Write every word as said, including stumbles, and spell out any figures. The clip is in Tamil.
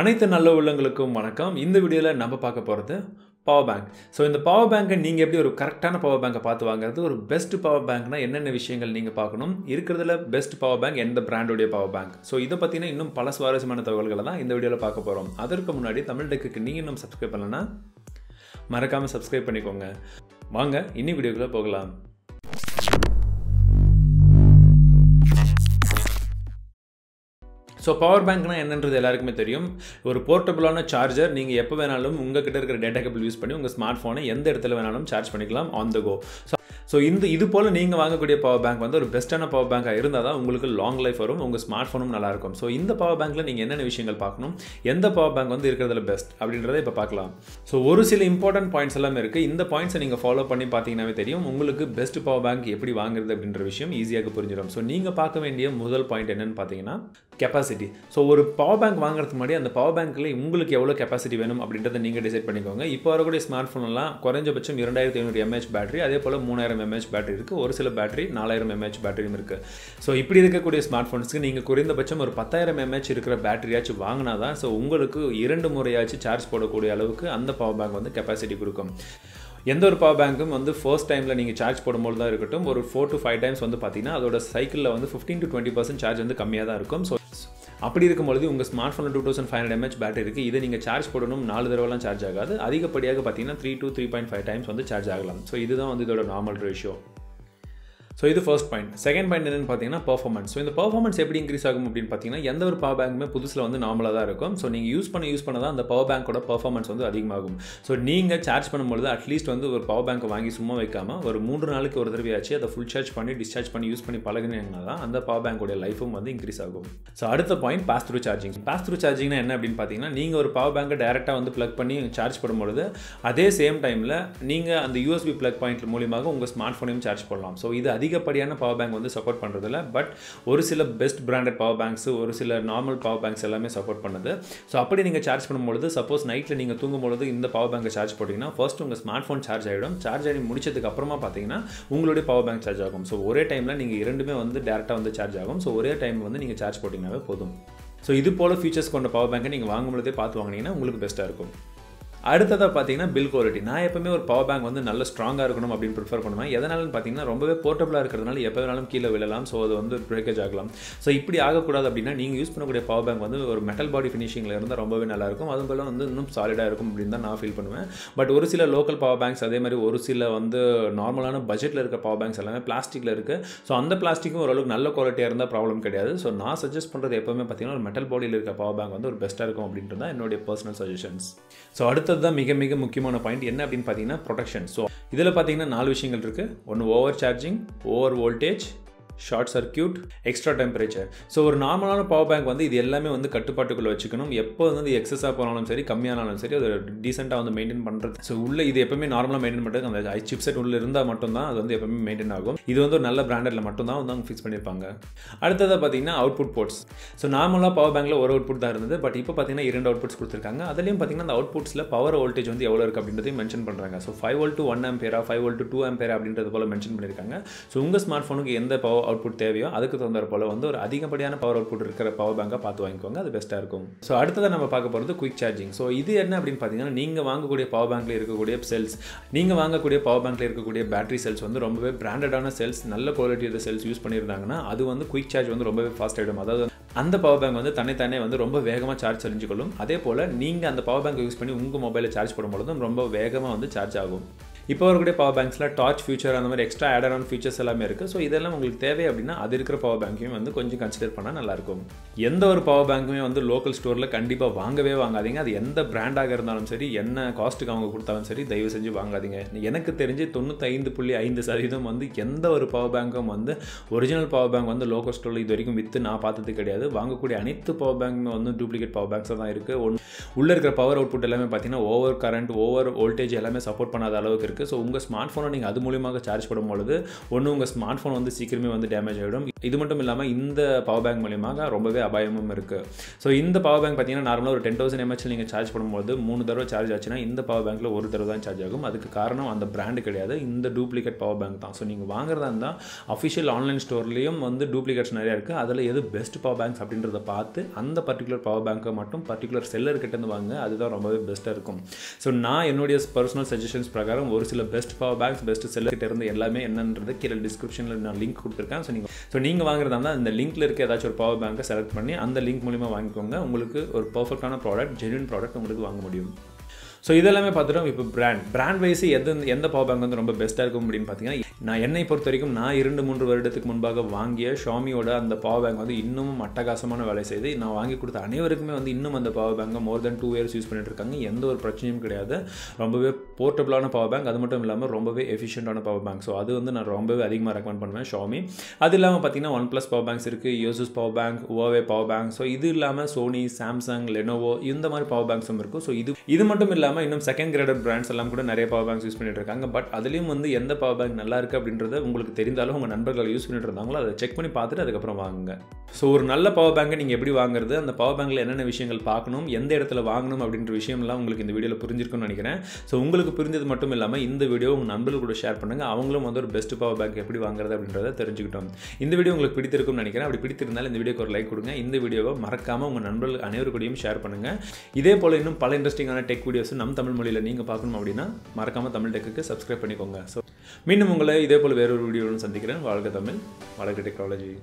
அனைத்து நல்ல உள்ளங்களுக்கும் வணக்கம். இந்த வீடியோவில் நம்ம பார்க்க போகிறது பவர் பேங்க். ஸோ இந்த பவர் பேங்கை நீங்கள் எப்படி ஒரு கரெக்டான பவர் பேங்கை பார்த்து வாங்குறது, ஒரு பெஸ்ட் பவர் பேங்க்னா என்னென்ன விஷயங்கள் நீங்கள் பார்க்கணும், இருக்கிறதுல பெஸ்ட் பவர் பேங்க் எந்த பிராண்டோடைய பவர் பேங்க், ஸோ இதை பற்றினா இன்னும் பல சுவாரஸ்யமான தகவல்களை தான் இந்த வீடியோவில் பார்க்க போகிறோம். அதற்கு முன்னாடி தமிழ் டெக்குக்கு நீங்கள் இன்னும் சப்ஸ்கிரைப் பண்ணலன்னா மறக்காமல் சப்ஸ்கிரைப் பண்ணிக்கோங்க. வாங்க இன்னும் வீடியோக்குள்ளே போகலாம். ஸோ பவர் பேங்க்னால் என்னன்றது எல்லாருக்குமே தெரியும். ஒரு போர்ட்டபுளான சார்ஜர், நீங்கள் எப்போ வேணாலும் உங்கள் கிட்ட இருக்கிற டேட்டா கேபிள் யூஸ் பண்ணி உங்கள் ஸ்மார்ட் ஃபோனை எந்த இடத்துல வேணாலும் சார்ஜ் பண்ணிக்கலாம் on the go. So so இந்த இது போல் நீங்கள் வாங்கக்கூடிய பவர் பேங்க் வந்து ஒரு பெஸ்ட்டான பவர் பேங்காக இருந்தால் தான் உங்களுக்கு லாங் லைஃப் வரும், உங்கள் ஸ்மார்ட் ஃபோனும் நல்லாயிருக்கும். ஸோ இந்த பவர் பேங்க்கில் நீங்கள் என்னென்ன விஷயங்கள் பார்க்கணும், எந்த பவர் பேங்க் வந்து இருக்கிறதுல பெஸ்ட் அப்படின்றத இப்போ பார்க்கலாம். ஸோ ஒரு சில இம்பார்ட்டன்ட் பாயிண்ட்ஸ் எல்லாமே இருக்குது. இந்த பாயிண்ட்ஸை நீங்கள் ஃபாலோ பண்ணி பார்த்தீங்கன்னாவே தெரியும் உங்களுக்கு பெஸ்ட் பவர் பேங்க் எப்படி வாங்குறது அப்படின்ற விஷயம் ஈஸியாக புரிஞ்சிடும். ஸோ நீங்கள் பார்க்க வேண்டிய முதல் பாயிண்ட் என்னென்னு பார்த்தீங்கன்னா கெப்பாசிட்டி. ஸோ ஒரு பவர் பேங்க் வாங்குறதுக்கு முன்னாடி அந்த பவர் பேங்க்கில் உங்களுக்கு எவ்வளோ கெப்பாசிட்டி வேணும் அப்படின்றத நீங்கள் டிசைட் பண்ணிக்கோங்க. இப்போ வரக்கூடிய ஸ்மார்ட் ஃபோன்லாம் குறைஞ்சபட்சம் இரண்டாயிரத்தி ஐநூறு எம்ஏஹெச் பேட்டரி, அதே போல் மூணாயிரம் எம்ஏஹெச் பேட்டரி இருக்குது, ஒரு சில பேட்டரி நாலாயிரம் எம்ஏஹெச் பேட்டரியும் இருக்குது. ஸோ இப்படி இருக்கக்கூடிய ஸ்மார்ட் ஃபோன்ஸுக்கு நீங்கள் குறைந்தபட்சம் ஒரு பத்தாயிரம் எம்ஏஹெச் இருக்கிற பேட்டரியாச்சும் வாங்கினா தான் ஸோ உங்களுக்கு இரண்டு முறையாச்சும் சார்ஜ் போடக்கூடிய அளவுக்கு அந்த பவர் பேங்க் வந்து கெப்பாசிட்டி கொடுக்கும். எந்த ஒரு பவர் பேங்க்கும் வந்து ஃபர்ஸ்ட் டைமில் நீங்கள் சார்ஜ் போடும்போது தான் இருக்கட்டும், ஒரு ஃபோர் டு ஃபைவ் டைம்ஸ் வந்து பார்த்தீங்கன்னா அதோட சைக்கிளில் வந்து fifteen to twenty percent charge வந்து கம்மியாக தான் இருக்கும். ஸோ அப்படி இருக்கும்பொழுது உங்கள் ஸ்மார்ட் ஃபோனில் two thousand five hundred mAh battery இருக்குது, இதை நீங்கள் சார்ஜ் போடணும் நாலு தடவைலாம் சார்ஜ் ஆகாது, அதிகப்படியாக பார்த்தீங்கன்னா three to three point five times வந்து சார்ஜ் ஆகலாம். ஸோ இதுதான் வந்து இதோட நார்மல் ரேஷியோ. ஸோ இது ஃபர்ஸ்ட் பாயிண்ட். செகண்ட் பாயிண்ட் என்னென்னு பார்த்தீங்கன்னா பர்ஃபார்மன்ஸ். ஸோ இந்த பர்ஃபார்மன்ஸ் எப்படி இன்க்ரீஸ் ஆகும் அப்படின்னு பார்த்தீங்கன்னா எந்த ஒரு பவர் பேங்க்குமே புதுசில் வந்து நார்மலாக தான் இருக்கும். ஸோ நீங்கள் யூஸ் பண்ண யூஸ் பண்ண தான் அந்த பவர் பேங்கோட பர்ஃபார்மன்ஸ் வந்து அதிகமாகும். ஸோ நீங்கள் சார்ஜ் பண்ணும்பொழுது அட்லீஸ்ட் வந்து ஒரு பவர் பேங்க் வாங்கி சும்மா வைக்காமல் ஒரு மூன்று நாளுக்கு ஒரு தடவையாச்சு அதை ஃபுல் சார்ஜ் பண்ணி டிஸ்சார்ஜ் பண்ணி யூஸ் பண்ணி பழகினீங்கன்னா தான் அந்த பவர் பேங்கோடைய லைஃபும் வந்து இன்க்ரீஸ் ஆகும். ஸோ அடுத்த point pass through charging. Pass through சார்ஜிங்னா என்ன அப்படின்னு பார்த்தீங்கன்னா நீங்கள் ஒரு பவர் பேங்கை டேரெக்டாக வந்து பிளக் பண்ணி சார்ஜ் பண்ணும்பொழுது அதே சேம் டைமில் நீங்கள் அந்த யூஎஸ்பி பிளக் பாயிண்ட் மூலியமாக உங்கள் ஸ்மார்ட் ஃபோனையும் சார்ஜ் பண்ணலாம். ஸோ இது அதிகப்படியான பவர் பேங்க் வந்து சப்போர்ட் பண்ணுறதில்ல, பட் ஒரு சில பெஸ்ட் பிராண்டட் பவர் பேங்க்ஸு, ஒரு சில நார்மல் பவர் பேங்க்ஸ் எல்லாமே சப்போர்ட் பண்ணுது. ஸோ அப்படி நீங்கள் சார்ஜ் பண்ணும்பொழுது சப்போஸ் நைட்டில் நீங்கள் தூங்கும்பொழுது இந்த பவர் பேங்கை சார்ஜ் போட்டிங்கன்னா ஃபர்ஸ்ட் உங்கள் ஸ்மார்ட் ஃபோன் சார்ஜ் ஆகிடும், சார்ஜ் ஆகி முடிச்சதுக்கு அப்புறமா பார்த்தீங்கன்னா உங்களுடைய பவர் பேங்க் சார்ஜ் ஆகும். ஸோ ஒரே டைமில் நீங்கள் இரண்டுமே வந்து டேரெக்டாக வந்து சார்ஜ் ஆகும். ஸோ ஒரே டைம் வந்து நீங்கள் சார்ஜ் போட்டிங்கன்னாவே போதும். ஸோ இது போல் ஃபீச்சர்ஸ் கொண்ட பவர் பேங்கை நீங்கள் வாங்கும்பொழுதே பார்த்து வாங்கினீங்கன்னா உங்களுக்கு பெஸ்ட்டாக இருக்கும். அடுத்ததாக பார்த்தீங்கன்னா பில் குவாலிட்டி. நான் எப்பவுமே ஒரு பவர் பேங்க் வந்து நல்ல ஸ்ட்ராங்காக இருக்கணும் அப்படின்னு ப்ரிஃபர் பண்ணுவேன். எதனாலும் பார்த்தீங்கன்னா ரொம்பவே போர்ட்டபுளாக இருக்கிறதுனால எப்போ வேணாலும் கீழே விழலாம், ஸோ அது வந்து பிரேக்கேஜ் ஆகலாம். ஸோ இப்படி ஆகக்கூடாது அப்படின்னா நீங்கள் யூஸ் பண்ணக்கூடிய பவர் பேங்க் வந்து ஒரு மெட்டல் பாடி ஃபினிஷிங்கில் இருந்தால் ரொம்பவே நல்லாயிருக்கும், அதுபோல் வந்து இன்னும் சாலிடாக இருக்கும் அப்படின்னு தான் நான் ஃபீல் பண்ணுவேன். பட் ஒரு சில லோக்கல் பவர் பேங்க்ஸ், அதே மாதிரி ஒரு சில வந்து நார்மலான பட்ஜெட்டில் இருக்கிற பவர் பேங்க்ஸ் எல்லாமே பிளாஸ்டிக்கில் இருக்குது. ஸோ அந்த பிளாஸ்டிக்கும் ஓரளவுக்கு நல்ல குவாலிட்டியாக இருந்தால் ப்ராப்ளம் கிடையாது. ஸோ நான் சஜஸ்ட் பண்ணுறது எப்போவுமே பார்த்தீங்கன்னா ஒரு மெட்டல் பாடியில் இருக்கிற பவர் பேங்க் வந்து ஒரு பெஸ்ட்டாக இருக்கும் அப்படின்றது தான் என்னுடைய பர்சனல் சஜஷன்ஸ். ஸோ அடுத்த தான் மிக மிக முக்கியமான பாயிண்ட் என்ன அப்படின்னு பார்த்தீங்கன்னா ப்ரொடெக்ஷன். ஸோ இதில் பார்த்தீங்கன்னா நாலு விஷயங்கள் இருக்குது. ஒன்று over charging, over voltage, short circuit, extra temperature. So ஒரு நார்மலான பவர் பேங்க் வந்து இது எல்லாமே வந்து கட்டுப்பாட்டுக்குள்ளே வச்சுக்கணும். எப்போ வந்து எக்ஸஸாக போனாலும் சரி கம்மியானாலும் சரி அது டீசெண்டாக வந்து மெயின்டைன் பண்ணுறது. ஸோ உள்ளே இது எப்பவுமே நார்மலாக மெயின்டைன் பண்ணுறது அந்த ஐ சிப்செட் உள்ளே இருந்தால் மட்டும்தான் அது வந்து எப்பவுமே மெயின்டைன் ஆகும். இது வந்து ஒரு நல்ல பிராண்டடில் மட்டும்தான் வந்து அவங்க ஃபிக்ஸ் பண்ணியிருப்பாங்க. அடுத்ததாக பார்த்தீங்கன்னா அவுட்புட் போர்ட்ஸ். ஸோ நார்மலாக பவர் பேங்கில் ஒரு அவுட்புட் தான் இருந்தது, பட் இப்போ பார்த்தீங்கன்னா இரண்டு அவுட்புட்ஸ் கொடுத்துருக்காங்க. அதுலேயும் பார்த்தீங்கன்னா அந்த அவுட்புட்ஸில் பவர் வோல்டேஜ் வந்து எவ்வளோ இருக்குது அப்படின்றதையும் மென்ஷன் பண்ணுறாங்க. So five volt to one ampere, five volt to two ampere அப்படின்றது போல் மென்ஷன் பண்ணியிருக்காங்க. ஸோ உங்கள் ஸ்மார்ட் ஃபோனுக்கு எந்த பவர் அவுட்புட் தேவையோ அதுக்கு தகுந்த போல வந்து ஒரு அதிகப்படியான பவர் அவுட்புட் இருக்கிற பவர் பேங்கை பார்த்து வாங்கிக்கோங்க, அது பெஸ்ட்டாக இருக்கும். ஸோ அடுத்ததாக நம்ம பார்க்க போகிறது குயிக் சார்ஜிங். ஸோ இது என்ன அப்படின்னு பார்த்தீங்கன்னா நீங்கள் வாங்கக்கூடிய பவர் பேங்கில் இருக்கக்கூடிய செல்ஸ், நீங்கள் வாங்கக்கூடிய பவர் பேங்கில் இருக்கக்கூடிய பேட்டரி செல்ஸ் வந்து ரொம்பவே பிராண்டடான செல்ஸ், நல்ல குவாலிட்டியோட செல்ஸ் யூஸ் பண்ணியிருந்தாங்கன்னா அது வந்து குயிக் சார்ஜ் வந்து ரொம்பவே ஃபாஸ்ட் ஆகிடும். அதாவது அந்த பவர் பேங்க் வந்து தன்னை தானே வந்து ரொம்ப வேகமாக சார்ஜ் செஞ்சுக்கொள்ளும். அதே போல் நீங்கள் அந்த பவர் பேங்கை யூஸ் பண்ணி உங்கள் மொபைலில் சார்ஜ் பண்ணும்பொழுதும் ரொம்ப வேகமாக வந்து சார்ஜ் ஆகும். இப்போ வரக்கூடிய பவர் பேங்க்ஸில் டார்ச் ஃபியூச்சர், அந்த மாதிரி எக்ஸ்ட்ரா ஆட் ஆன் ஃபியூச்சர்ஸ் எல்லாமே இருக்குது. ஸோ இதெல்லாம் உங்களுக்கு தேவை அப்படின்னா அது இருக்கிற பவர் பேங்க்கையும் வந்து கொஞ்சம் கன்சிடர் பண்ணால் நல்லாயிருக்கும். எந்த ஒரு பவர் பேங்க்குமே வந்து லோக்கல் ஸ்டோரில் கண்டிப்பாக வாங்கவே வாங்காதீங்க. அது எந்த பிராண்டாக இருந்தாலும் சரி, என்ன காஸ்ட்டுக்கு அவங்க கொடுத்தாலும் சரி, தயவு செஞ்சு வாங்காதீங்க. எனக்கு தெரிஞ்சு தொண்ணூத்தைந்து புள்ளி ஐந்து சதவீதம் வந்து எந்த ஒரு பவர் பேங்க்கும் வந்து ஒரிஜினல் பவர் பேங்க் வந்து லோக்கல் ஸ்டோரில் இது வரைக்கும் விற்று நான் பார்த்தது கிடையாது. வாங்கக்கூடிய அனைத்து பவர் பேங்க்குமே வந்து டூப்ளிகேட் பவர் பேங்க்ஸாக தான் இருக்குது. ஒன்று உள்ளே இருக்கிற பவர் அவுட்புட் எல்லாமே பார்த்தீங்கன்னா ஓவர் கரண்ட், ஓவர் வோல்டேஜ் எல்லாமே சப்போர்ட் பண்ணாத அளவுக்கு இருக்கு. ஸோ உங்கள் ஸ்மார்ட் ஃபோனை நீங்கள் அது மூலியமாக சார்ஜ் பண்ணும்பொழுது ஒன்று உங்கள் ஸ்மார்ட் ஃபோன் வந்து சீக்கிரமே வந்து டேமேஜ் ஆகிடும். இது மட்டும் இல்லாமல் இந்த பவர் பேங்க் மூலியமாக ரொம்பவே அபாயமும் இருக்குது. ஸோ இந்த பவர் பேங்க் பார்த்தீங்கன்னா நார்மலாக ஒரு டென் தௌசண்ட் எம்ஹெச் நீங்கள் சார்ஜ் பண்ணும்போது மூணு தடவை சார்ஜ் ஆச்சுன்னா இந்த பவர் பேங்க்கில் ஒரு தடவை தான் சார்ஜ் ஆகும். அதுக்கு காரணம் அந்த பிராண்டு கிடையாது, இந்த டூப்ளிகேட் பவர் பேங்க் தான். ஸோ நீங்கள் வாங்குறதா இருந்தால் அஃபிஷியல் ஆன்லைன் ஸ்டோர்லேயும் வந்து டூப்ளிகேட்ஸ் நிறையா இருக்குது. அதில் எது பெஸ்ட் பவர் பேங்க்ஸ் அப்படின்றத பார்த்து அந்த பர்டிகுலர் பவர் பேங்க்கை மட்டும் பர்டிகுலர் செல்லர் கிட்டேருந்து வாங்க, அதுதான் ரொம்பவே பெஸ்ட்டாக இருக்கும். ஸோ நான் என்னுடைய பர்சனல் சஜஷன்ஸ் பிரகாரம் ஒரு சில best power banks best seller கிட்டேருந்து எல்லாமே என்னன்றது கீழே டிஸ்கிரிப்ஷனில் நான் லிங்க் கொடுத்துருக்கேன். ஸோ நீங்கள் ஸோ நீங்கள் வாங்குறதா இருந்தால் இந்த லிங்க்கில் இருக்க ஏதாச்சும் ஒரு பவர் பேங்க்கை செலக்ட் பண்ணி அந்த லிங்க் மூலிமா வாங்கிக்கோங்க. உங்களுக்கு ஒரு பர்ஃபெக்டான ப்ராடக்ட், ஜென்யூன் ப்ராடக்ட் உங்களுக்கு வாங்க முடியும். ஸோ இதெல்லாமே பார்த்துட்டோம். இப்போ பிராண்ட் பிராண்ட் வைஸ் எது எந்த பவர் பேங்க் வந்து ரொம்ப பெஸ்ட்டாக இருக்கும் அப்படின்னு பார்த்தீங்கன்னா, நான் என்னை பொறுத்த வரைக்கும் நான் இரண்டு மூன்று வருடத்துக்கு முன்பாக வாங்கிய ஷாமியோட அந்த பவர் பேங்க் வந்து இன்னமும் அட்டகாசமான வேலை செய்து நான் வாங்கி கொடுத்த அனைவருக்குமே வந்து இன்னும் அந்த பவர் பேங்கை more than two years use பண்ணிட்டு இருக்காங்க. எந்த ஒரு பிரச்சனையும் கிடையாது. ரொம்பவே போர்ட்டபிளான பவர் பேங்க், அது மட்டும் இல்லாமல் ரொம்பவே எஃபிஷியண்டான பவர் பேங்க். ஸோ அது வந்து நான் ரொம்பவே அதிகமாக ரெக்கமெண்ட் பண்ணுவேன் ஷாமி. அது இல்லாமல் பார்த்தீங்கன்னா ஒன் பிளஸ் பவர் பேங்க்ஸ் இருக்குது, யோசுஸ் power bank, Huawei power bank. So இது இல்லாமல் சோனி, சாம்சங், லெனோவோ இந்த மாதிரி பவர் பேங்க்ஸும் இருக்கும். ஸோ இது இது மட்டும் இல்லாமல் இன்னும் செகண்ட் கிரேடட் பிராண்ட்ஸ் எல்லாம் கூட நிறைய பவர் பேங்க்ஸ் யூஸ் பண்ணிட்டு இருக்காங்க. பட் அதுலேயும் வந்து எந்த பவர் பேங்க் நல்லா இருக்குது அப்படின்றத உங்களுக்கு தெரிந்தாலும் உங்கள் நண்பர்கள் யூஸ் பண்ணிட்டு இருந்தாங்களோ அதை செக் பண்ணி பார்த்துட்டு அதுக்கப்புறம் வாங்குங்க. ஸோ ஒரு நல்ல பவர் பேங்கை நீங்கள் எப்படி வாங்குறது, அந்த பவர் பேங்கில் என்னென்ன விஷயங்கள் பார்க்கணும், எந்த இடத்துல வாங்கணும் அப்படின்ற விஷயம்லாம் உங்களுக்கு இந்த வீடியோவில் புரிஞ்சிருக்குன்னு நினைக்கிறேன். ஸோ உங்களுக்கு புரிஞ்சது மட்டும் இல்லாமல் இந்த வீடியோ உங்கள் நண்பர்கள் கூட ஷேர் பண்ணுங்கள். அவங்களும் வந்து ஒரு பெஸ்ட் பவர் பேங்க் எப்படி வாங்குறது அப்படின்றத தெரிஞ்சுக்கிட்டோம். இந்த வீடியோ உங்களுக்கு பிடித்திருக்கும்னு நினைக்கிறேன். அப்படி பிடித்திருந்தாலும் இந்த வீடியோக்கு ஒரு லைக் கொடுங்க. இந்த வீடியோவை மறக்காமல் உங்கள் நண்பர்கள் அனைவருக்கூடையும் ஷேர் பண்ணுங்கள். இதே போல் இன்னும் பல இன்ட்ரெஸ்டிங்கான டெக் வீடியோஸ் நம் தமிழ் மொழியில் நீங்கள் பார்க்கணும் அப்படின்னா மறக்காம தமிழ் டெக்குக்கு சப்ஸ்கிரைப் பண்ணிக்கோங்க. ஸோ மீண்டும் உங்களை இதே போல் வேறொரு வீடியோன்னு சந்திக்கிறேன். வாழ்க தமிழ், வாழ்க டெக்னாலஜி.